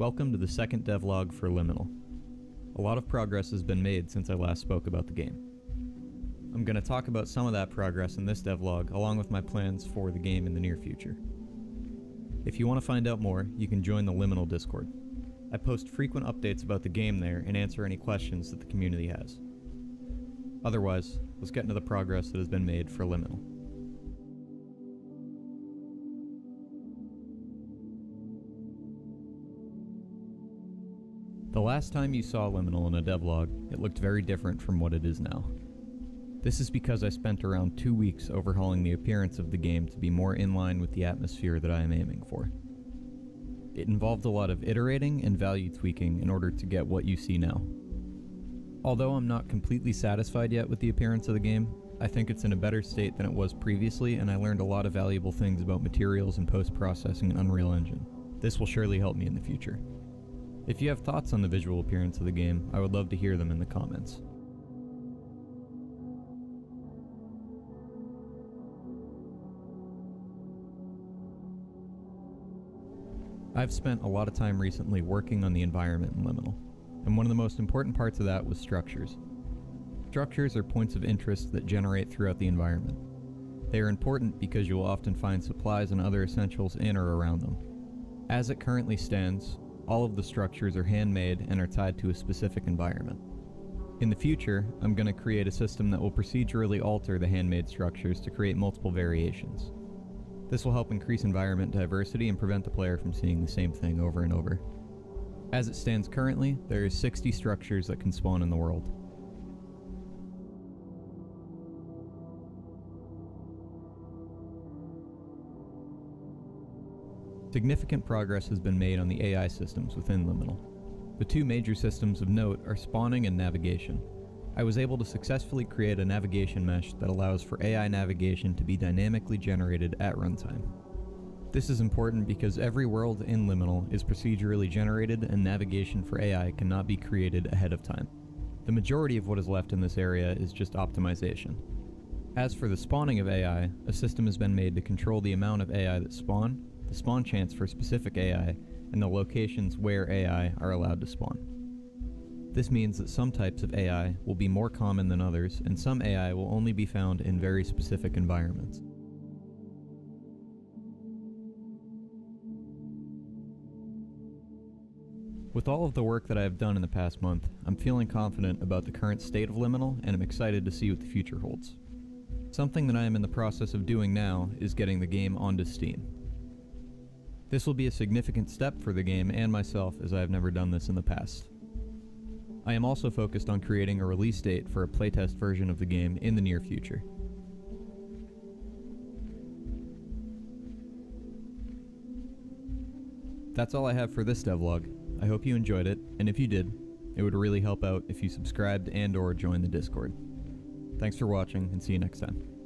Welcome to the second devlog for Liminal. A lot of progress has been made since I last spoke about the game. I'm going to talk about some of that progress in this devlog along with my plans for the game in the near future. If you want to find out more, you can join the Liminal Discord. I post frequent updates about the game there and answer any questions that the community has. Otherwise, let's get into the progress that has been made for Liminal. The last time you saw Liminal in a devlog, it looked very different from what it is now. This is because I spent around 2 weeks overhauling the appearance of the game to be more in line with the atmosphere that I am aiming for. It involved a lot of iterating and value tweaking in order to get what you see now. Although I'm not completely satisfied yet with the appearance of the game, I think it's in a better state than it was previously, and I learned a lot of valuable things about materials and post-processing in Unreal Engine. This will surely help me in the future. If you have thoughts on the visual appearance of the game, I would love to hear them in the comments. I've spent a lot of time recently working on the environment in Liminal, and one of the most important parts of that was structures. Structures are points of interest that generate throughout the environment. They are important because you will often find supplies and other essentials in or around them. As it currently stands, all of the structures are handmade and are tied to a specific environment. In the future, I'm going to create a system that will procedurally alter the handmade structures to create multiple variations. This will help increase environment diversity and prevent the player from seeing the same thing over and over. As it stands currently, there are 60 structures that can spawn in the world. Significant progress has been made on the AI systems within Liminal. The two major systems of note are spawning and navigation. I was able to successfully create a navigation mesh that allows for AI navigation to be dynamically generated at runtime. This is important because every world in Liminal is procedurally generated and navigation for AI cannot be created ahead of time. The majority of what is left in this area is just optimization. As for the spawning of AI, a system has been made to control the amount of AI that spawn, the spawn chance for specific AI, and the locations where AI are allowed to spawn. This means that some types of AI will be more common than others, and some AI will only be found in very specific environments. With all of the work that I have done in the past month, I'm feeling confident about the current state of Liminal, and I'm excited to see what the future holds. Something that I am in the process of doing now is getting the game onto Steam. This will be a significant step for the game and myself, as I have never done this in the past. I am also focused on creating a release date for a playtest version of the game in the near future. That's all I have for this devlog. I hope you enjoyed it, and if you did, it would really help out if you subscribed and/or joined the Discord. Thanks for watching, and see you next time.